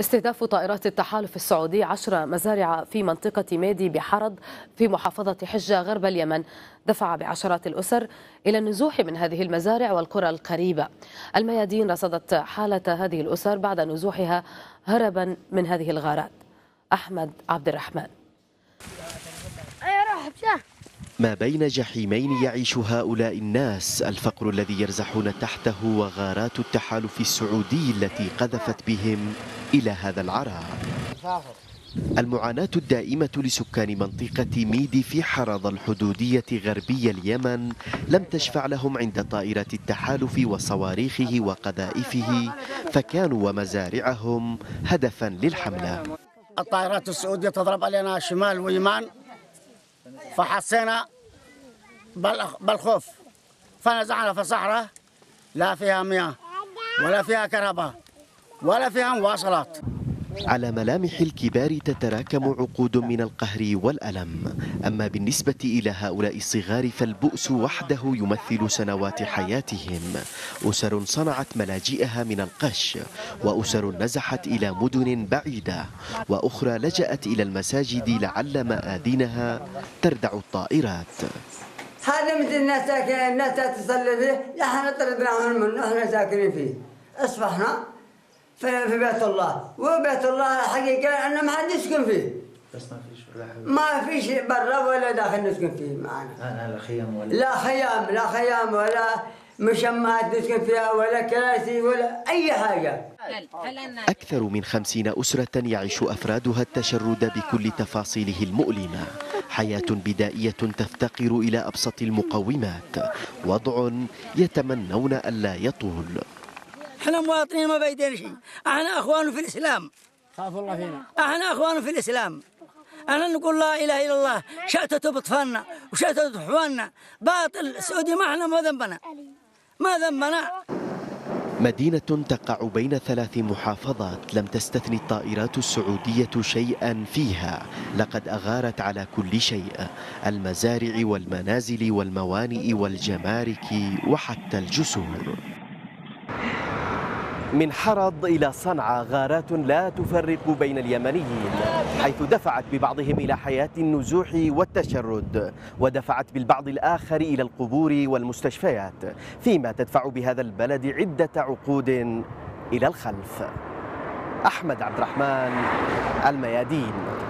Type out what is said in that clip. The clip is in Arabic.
استهداف طائرات التحالف السعودي 10 مزارع في منطقة ميدي بحرض في محافظة حجة غرب اليمن دفع بعشرات الأسر إلى النزوح من هذه المزارع والقرى القريبة. الميادين رصدت حالة هذه الأسر بعد نزوحها هربا من هذه الغارات. أحمد عبد الرحمن. ما بين جحيمين يعيش هؤلاء الناس، الفقر الذي يرزحون تحته وغارات التحالف السعودي التي قذفت بهم إلى هذا العراء. المعاناة الدائمة لسكان منطقة ميدي في حرض الحدودية غربي اليمن لم تشفع لهم عند طائرات التحالف وصواريخه وقذائفه، فكانوا ومزارعهم هدفا للحملة. الطائرات السعودية تضرب علينا شمال ويمين، فحسينا بالخوف فنزعنا في صحراء لا فيها مياه ولا فيها كهرباء ولا فيها مواصلات. على ملامح الكبار تتراكم عقود من القهر والألم، أما بالنسبة إلى هؤلاء الصغار فالبؤس وحده يمثل سنوات حياتهم. أسر صنعت ملاجئها من القش، وأسر نزحت إلى مدن بعيدة، وأخرى لجأت إلى المساجد لعل مآذينها تردع الطائرات. هذا مثل الناس تصلي فيه، نحن طردناهم منه، نحن ساكنين فيه، أصبحنا في بيت الله، وبيت الله حقيقة أنه ما حد يسكن فيه، ما فيش برا ولا داخل نسكن فيه معنا، لا خيام ولا مشمات نسكن فيها ولا كراسي ولا أي حاجة. أكثر من 50 أسرة يعيش أفرادها التشرد بكل تفاصيله المؤلمة، حياة بدائية تفتقر إلى أبسط المقومات، وضع يتمنون ألا يطول. احنا مواطنين ما بايدين شيء، احنا اخوان في الاسلام، خاف الله فينا، احنا اخوان في الاسلام، احنا نقول لا اله الا الله، شتتوا بطفالنا وشتتوا احوالنا، باطل سعودي، ما احنا ما ذنبنا. مدينة تقع بين 3 محافظات لم تستثني الطائرات السعودية شيئا فيها، لقد أغارت على كل شيء، المزارع والمنازل والموانئ والجمارك وحتى الجسور. من حرض إلى صنعاء غارات لا تفرق بين اليمنيين، حيث دفعت ببعضهم إلى حياة النزوح والتشرد، ودفعت بالبعض الآخر إلى القبور والمستشفيات، فيما تدفع بهذا البلد عدة عقود إلى الخلف. أحمد عبد الرحمن، الميادين.